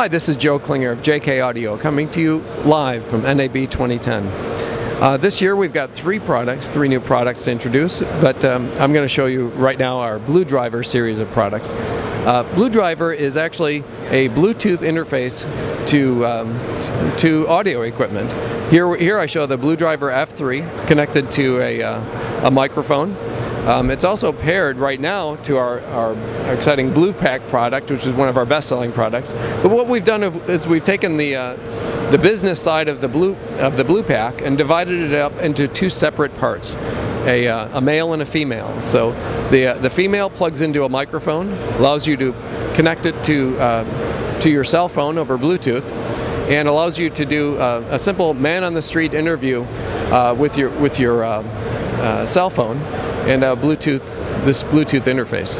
Hi, this is Joe Klinger of JK Audio coming to you live from NAB 2010. This year we've got three new products to introduce, but I'm going to show you right now our BlueDriver series of products. BlueDriver is actually a Bluetooth interface to audio equipment. Here I show the BlueDriver F3 connected to a microphone. It's also paired right now to our exciting Blue Pack product, which is one of our best-selling products. But what we've done is we've taken the business side of the Blue Pack and divided it up into two separate parts, a male and a female. So the female plugs into a microphone, allows you to connect it to your cell phone over Bluetooth, and allows you to do a simple man-on-the-street interview with your cell phone and this Bluetooth interface.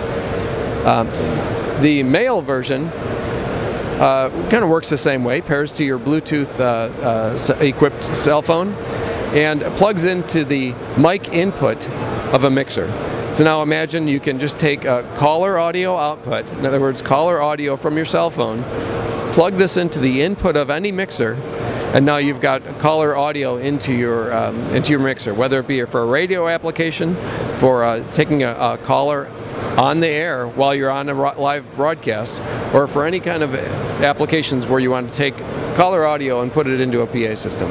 The male version kind of works the same way, pairs to your Bluetooth equipped cell phone and plugs into the mic input of a mixer. So now imagine you can just take a caller audio output, in other words caller audio from your cell phone, plug this into the input of any mixer, and now you've got caller audio into your mixer, whether it be for a radio application, for taking a caller on the air while you're on a live broadcast, or for any kind of applications where you want to take caller audio and put it into a PA system.